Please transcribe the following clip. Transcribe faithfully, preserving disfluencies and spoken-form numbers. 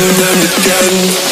again.